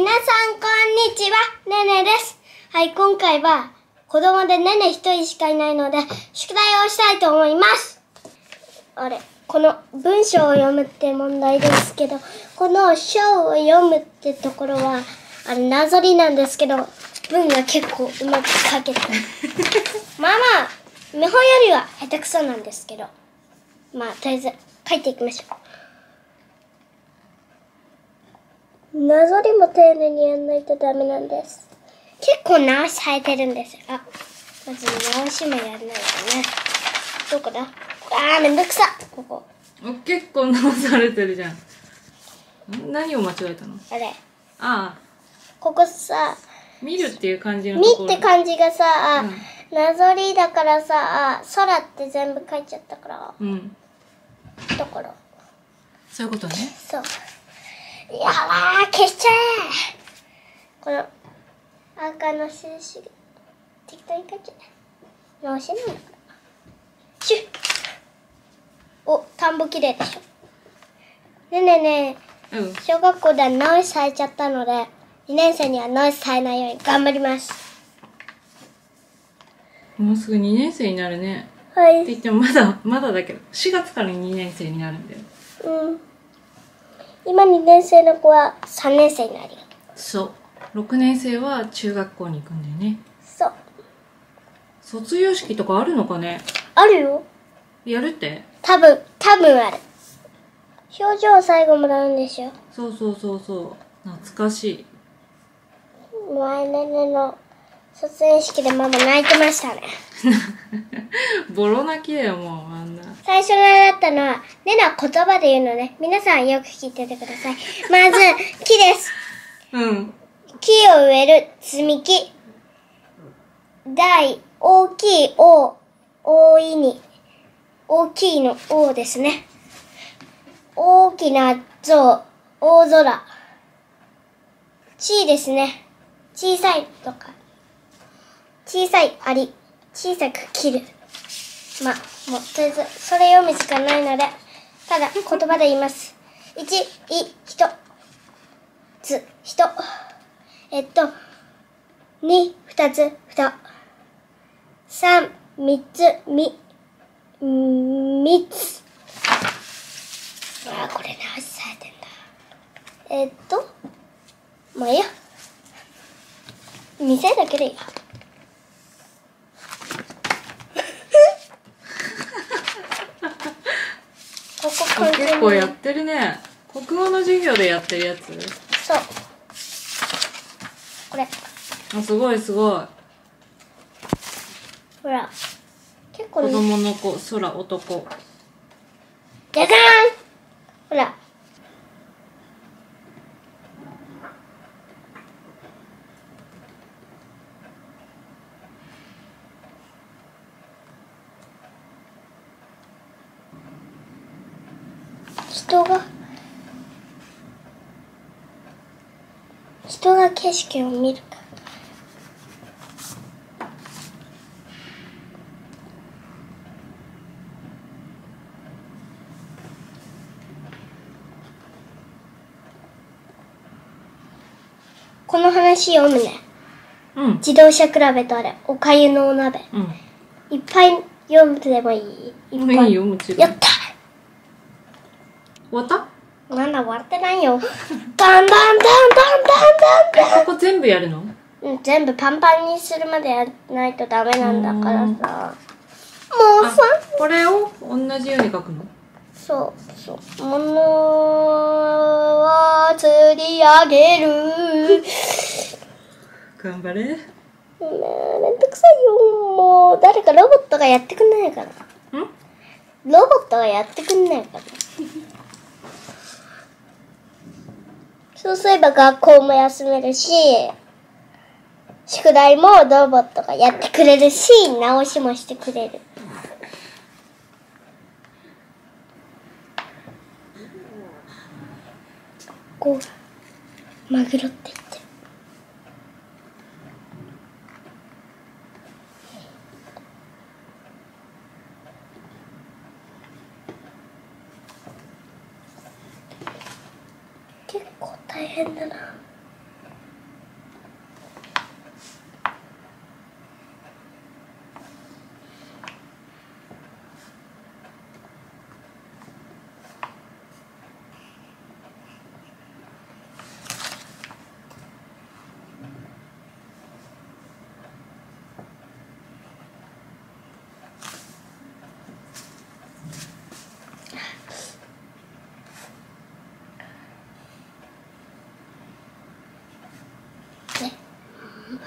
皆さんこんにちは、ねねです。はい、今回は子供でねね一人しかいないので宿題をしたいと思います。あれ、この文章を読むって問題ですけど、この章を読むってところはあれなぞりなんですけど、文が結構うまく書けてまあまあ、見本よりは下手くそなんですけど、まあとりあえず書いていきましょう。なぞりも丁寧にやんないとダメなんです。結構直し生えてるんです。あ、まず直しもやらないとね。どこだ？あー、めんどくさ。ここ。結構直されてるじゃん。何を間違えたの？あれ。ああ。ここさ。見るっていう漢字のところ。見って漢字がさ、なぞりだからさ、空って全部書いちゃったから。うん。ところ。そういうことね。そう。やばー、消しちゃえ。この赤の印が適当に書いちゃえ。直しなんだから。シュッ。お、田んぼ綺麗でしょ。ねえねえねえ、うん、小学校では直しされちゃったので、2年生には直しされないように頑張ります。もうすぐ2年生になるね。はい。って言ってもまだだけど、4月から2年生になるんだよ。うん。今2年生の子は3年生になるよ。そう。6年生は中学校に行くんだよね。そう。卒業式とかあるのかね？あるよ。やるって？多分ある。表情を最後もらうんでしょ。そう。懐かしい。前年の卒園式でママ泣いてましたね。ボロ泣きだよ、もうあんな。最初に習ったのはねねは言葉で言うのね。皆さんよく聞いててください。まず木です。うん。木を植える、積み木。大、大きい、大いに、大きいの大ですね。大きな象、大空。地ですね。小さいとか、小さいアリ、小さく切る。まあ、もうとりあえずそれ読むしかないので、ただ言葉で言います。1、い、ひと、つ、ひと、2、二つ、ふた、3、三つ、みつ。あー、これ直しされてんだ。まあいいや、見せるだけでいいよ。結構やってるね。国語の授業でやってるやつ。そう、これ。あ、すごいすごい。ほら、結構ね。子供の子、空、男。じゃじゃーん。ほら、人が景色を見るか。この話読むね。うん。自動車比べとあれ、おかゆのお鍋。うん。いっぱい読んでもいい？いっぱい。いいよ、もちろん。やった！終わった？まだ終わってないよ。だんだん。ここ全部やるの？うん、全部パンパンにするまでやらないとダメなんだからさ。もうさ。これを同じように書くの？そう。ものは釣り上げる。頑張れ。ねえ、めんどくさいよ。もう誰かロボットがやってくんないから。ん？ロボットがやってくんないから。そうすれば学校も休めるし、宿題もロボットがやってくれるし、直しもしてくれる。こう、マグロって言ってる。結構大変だな。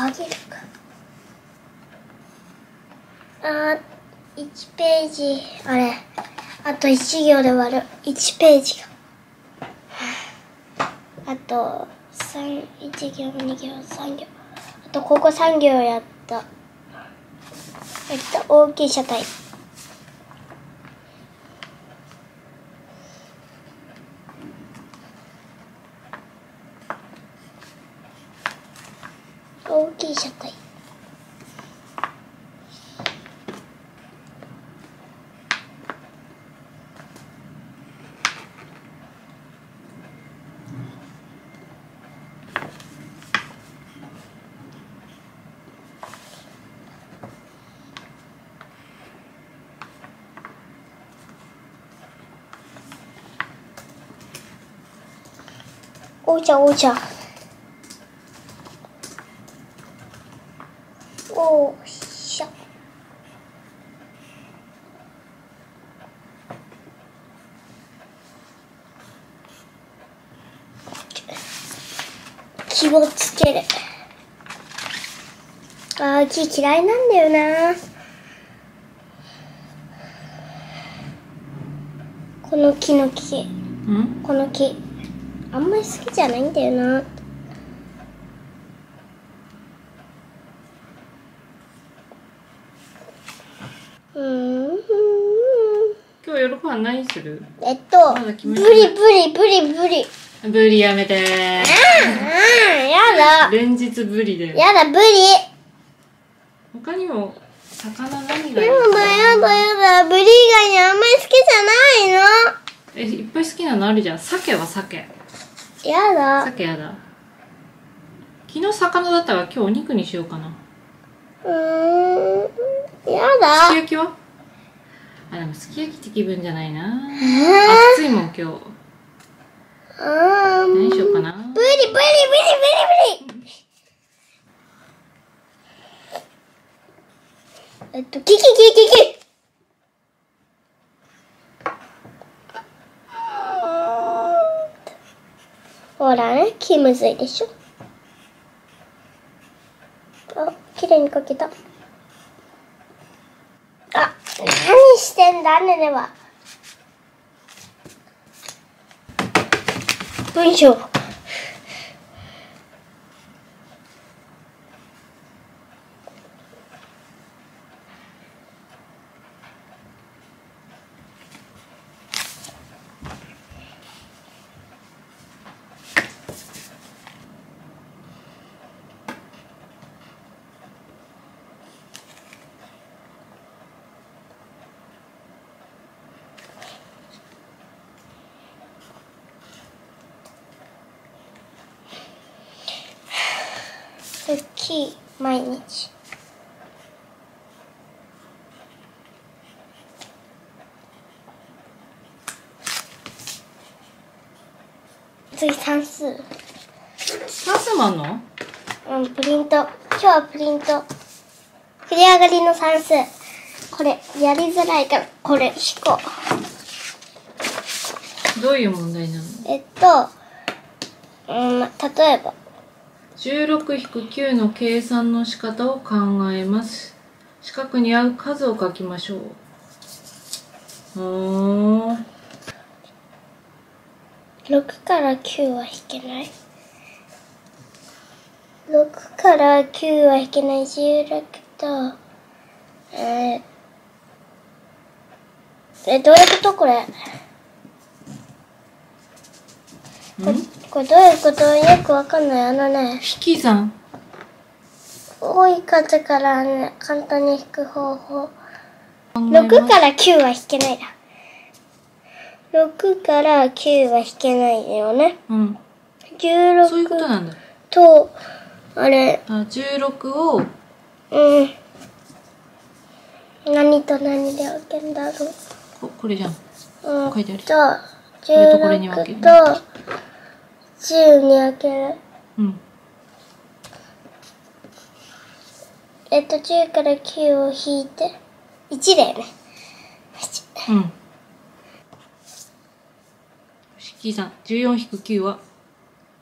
あげるか。1ページ、あれ、あと1行で割る。1ページが。あと1行、2行、3行。あとここ3行やった。大きい車体。大きい車体。お茶お茶。おーしゃ。気をつける。ああ、木嫌いなんだよな。この木の木。ん？この木。あんまり好きじゃないんだよな。今日夜ご飯何する？ブリブリブリブリ。ブリやめてー。やだ。連日ブリで。やだブリ。他にも魚何がいるか？やだブリ以外にあんまり好きじゃないの。え、いっぱい好きなのあるじゃん。鮭は鮭。やだ。鮭やだ。昨日魚だったが今日お肉にしようかな。やだ。すき焼きは？あ、でもすき焼きって気分じゃないな。暑いもん今日。何しようかな。ブリブリブリブリブリ。キキ。ほらね、木むずいでしょ。あ、綺麗にかけた。あ、何してんだねでは。文章。大きい毎日。次算数。算数もあんの？うん、プリント。今日はプリント。繰り上がりの算数。これやりづらいからこれ引こう。どういう問題なの？例えば。16-9の計算の仕方を考えます。四角に合う数を書きましょう。6から9は引けない。6から9は引けない。16とどういうことこれ？これどういうことよくわかんない。引き算。多い数からね、簡単に引く方法。6から9は引けないだ。6から9は引けないよね。うん。16。そういうことなんだ。と、あれ。16を。うん。何と何で分けんだろう。これじゃん。書いてある。16と10に分ける。うん。10から9を引いて1だよね。1。うん。引き算。14-9は。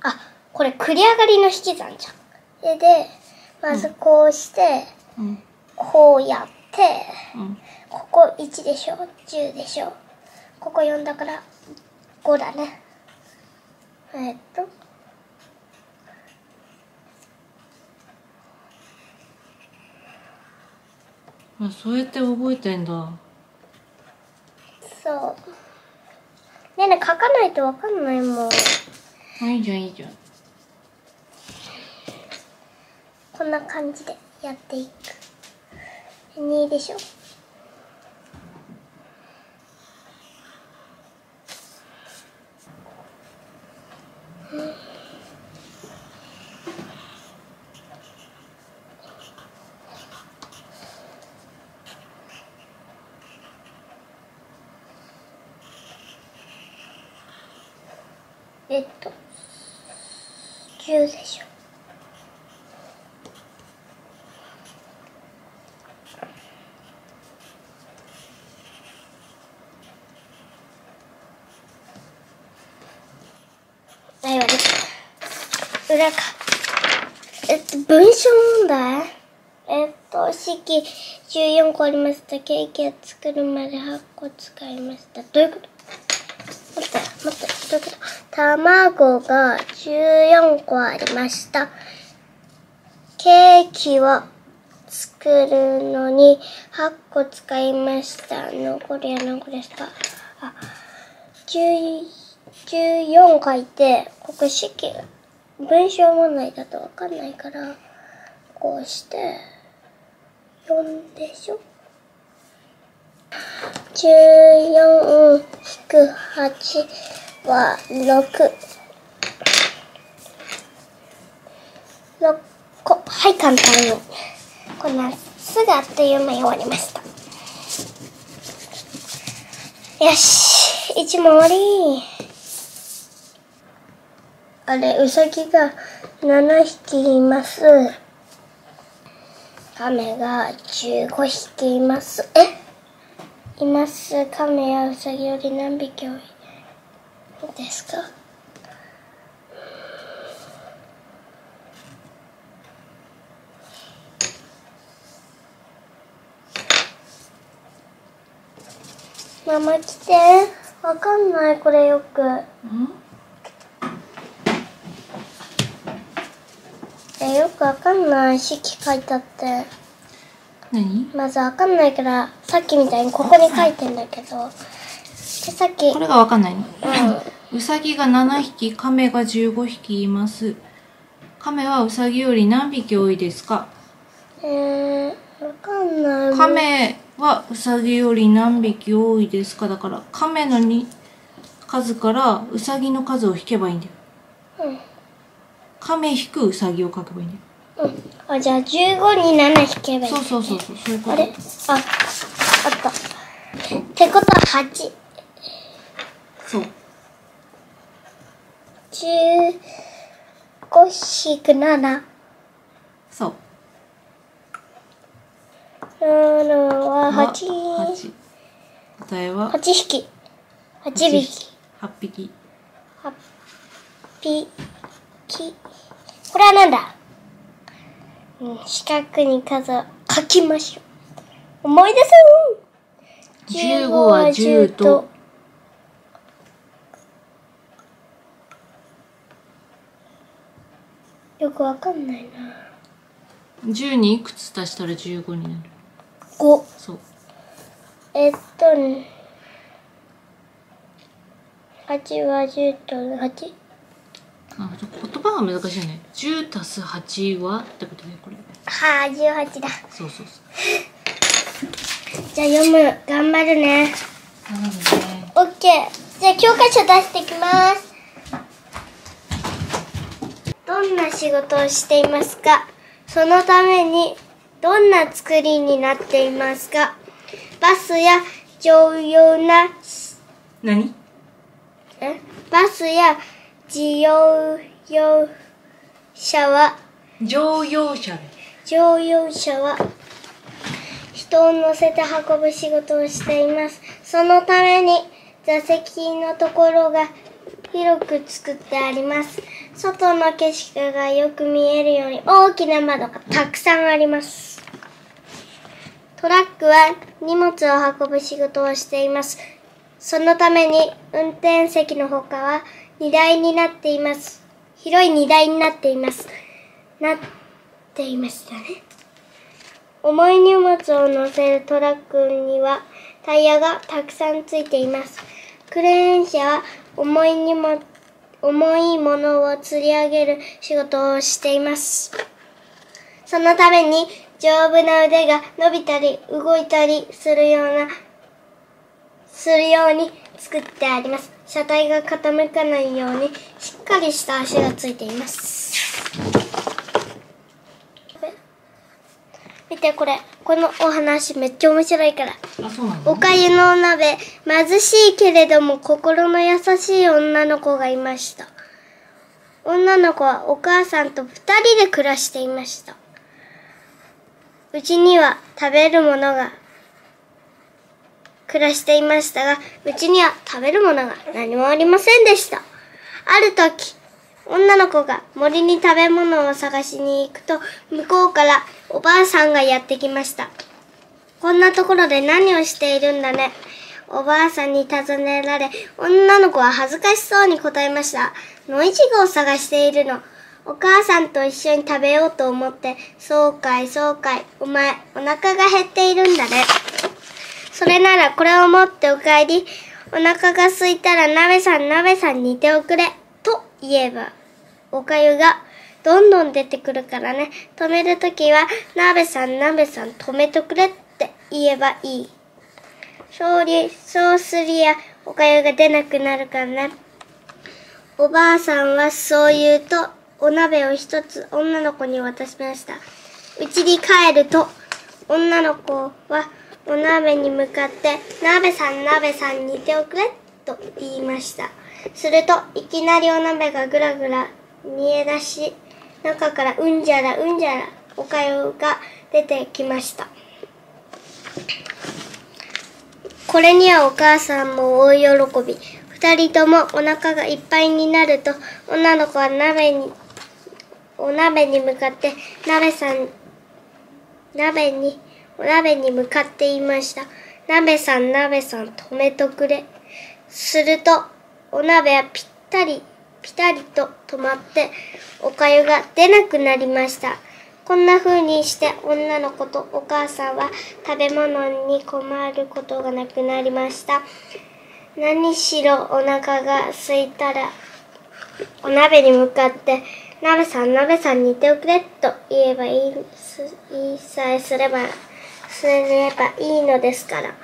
あ、これ繰り上がりの引き算じゃん。で、まずこうして、うん、こうやって、うん、ここ1でしょ、10でしょ、ここ4だから5だね。あ、そうやって覚えてんだ。そう。ねえねえ、書かないとわかんないもん。いいじゃん、いいじゃん。こんな感じでやっていく。2でしょ。10でしょ。はい、終わり。裏か。文章問題？式14個ありました。ケーキを作るまで8個使いました。どういうこと？待って、どういうこと？卵が14個ありました。ケーキを作るのに8個使いました。残りは何個ですか？あ、14書いて、ここ式、文章問題だとわかんないから、こうして、4でしょ？14-8。は6個。はい、簡単にこんなすぐあっという間に終わりました。よし、1問終わり。あれ、うさぎが7匹います。カメが15匹います。います。カメやうさぎより何匹多いですか？ママ来て。わかんない、これよく。よくわかんない、式書いてあって。何？まずわかんないから、さっきみたいにここに書いてんだけど。さっきこれがわかんないの。うさぎが7匹、カメが15匹います。カメはうさぎより何匹多いですか？わかんない。カメはうさぎより何匹多いですか？だから、カメの数からうさぎの数を引けばいいんだよ。うん。カメ引くうさぎを書けばいいんだよ。うん。あ、じゃあ15に7引けばいい。そう、そういうこと。あれ？あった。ってことは8。そう。15-7。そう。7は8。答えは8匹。8匹。8匹。8匹。これはなんだ。四角に数を書きましょう。思い出そう。15は10と。よくわかんないな。10にいくつ足したら15になる？ 5。そう。8は10と 8？ あ、言葉が難しいね。10足す8はってことね、これ。はあ、18だ。そう。じゃあ読む。頑張るね。頑張るね。オッケー。じゃあ教科書出してきます。どんな仕事をしていますか？そのためにどんな作りになっていますか？バスや重要な何？バスや乗用車は人を乗せて運ぶ仕事をしています。そのために座席のところが広く作ってあります。外の景色がよく見えるように大きな窓がたくさんあります。トラックは荷物を運ぶ仕事をしています。そのために運転席のほかは荷台になっています。広い荷台になっています。重い荷物を載せるトラックにはタイヤがたくさんついています。クレーン車は重いものを吊り上げる仕事をしています。そのために丈夫な腕が伸びたり動いたりするように作ってあります。車体が傾かないようにしっかりした足がついています。見てこのお話めっちゃ面白いから。おかゆのお鍋、貧しいけれども心の優しい女の子がいました。女の子はお母さんと2人で暮らしていました。うちには食べるものが暮らしていましたが、うちには食べるものが何もありませんでした。ある時、女の子が森に食べ物を探しに行くと、向こうからおばあさんがやってきました。こんなところで何をしているんだね。おばあさんに尋ねられ、女の子は恥ずかしそうに答えました。野いちごを探しているの。お母さんと一緒に食べようと思って、そうかい、お前、お腹が減っているんだね。それならこれを持ってお帰り、お腹が空いたら鍋さん煮ておくれ。と言えば、おかゆがどんどん出てくるからね。止めるときは、鍋さん止めとくれって言えばいい。そうすりゃおかゆが出なくなるからね。おばあさんはそう言うと、お鍋を一つ女の子に渡しました。うちに帰ると、女の子はお鍋に向かって、鍋さん煮ておくれと言いました。するといきなりお鍋がぐらぐら煮え出し、中からうんじゃらおかゆが出てきました。これにはお母さんも大喜び。二人ともお腹がいっぱいになると、女の子はお鍋に向かってお鍋に向かっていました。鍋さん止めとくれ。するとお鍋はピタリと止まって、おかゆが出なくなりました。こんな風にして女の子とお母さんは食べ物に困ることがなくなりました。何しろお腹が空いたらお鍋に向かって鍋さん煮ておくれと言えばいい、言いさえすればいいのですから。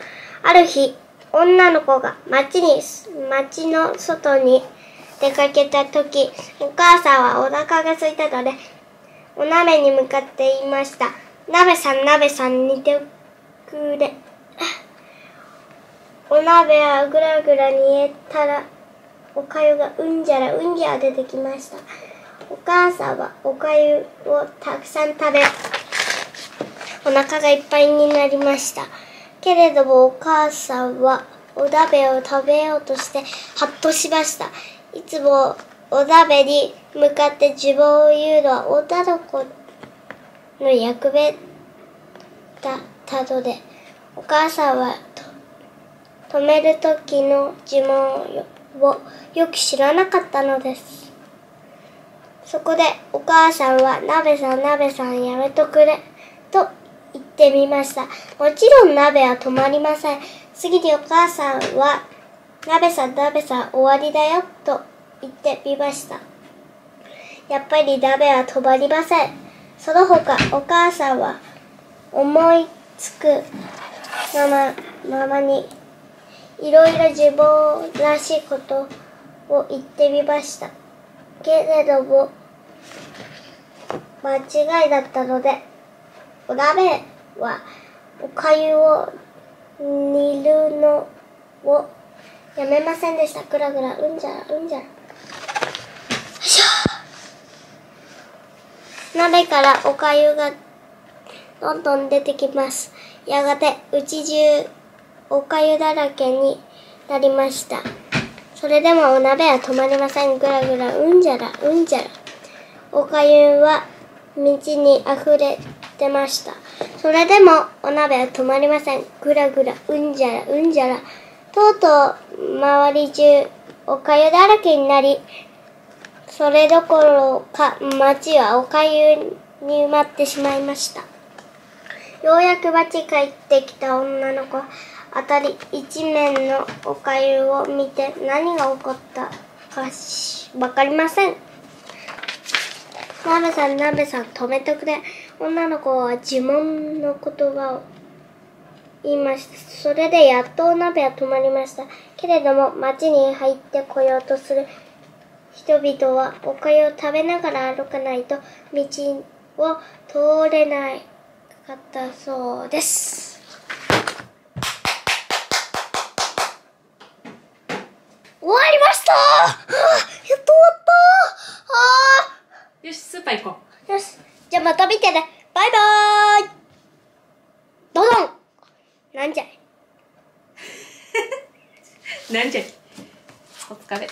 ある日、女の子が町の外に出かけたとき、お母さんはお腹が空いたので、お鍋に向かって言いました。鍋さん煮てくれ。お鍋はぐらぐら煮えたら、おかゆがうんじゃら出てきました。お母さんはおかゆをたくさん食べ、お腹がいっぱいになりました。けれどもお母さんはお鍋を食べようとしてハッとしました。いつもお鍋に向かって自分を言うのは女の子の役目だったので、お母さんは止める時の呪文をよく知らなかったのです。そこでお母さんは鍋さんやめとくれと言ってみました。もちろん鍋は止まりません。次にお母さんは鍋さん終わりだよと言ってみました。やっぱり鍋は止まりません。その他お母さんは思いつくままにいろいろ自分らしいことを言ってみました。けれども間違いだったので、お鍋はおかゆを煮るのをやめませんでした。ぐらぐらうんじゃら。鍋からおかゆがどんどん出てきます。やがてうち中おかゆだらけになりました。それでもお鍋は止まりません。ぐらぐらうんじゃらうんじゃら、おかゆは道にあふれてました。それでもお鍋は止まりません。ぐらぐらうんじゃらうんじゃら、とうとう周り中おかゆだらけになり、それどころか町はおかゆに埋まってしまいました。ようやく町へ帰ってきた女の子あたり一面のおかゆを見て、何が起こったかわかりません。鍋さん鍋さん止めてくれ。女の子は呪文の言葉を言いました。それでやっとお鍋は止まりました。けれども町に入ってこようとする人々はおかゆを食べながら歩かないと道を通れなかったそうです。終わりました。やっと終わった。よし、スーパー行こう。よし、じゃあまた見てね。バイバーイ。ドドン。なんじゃい。なんじゃい。お疲れ。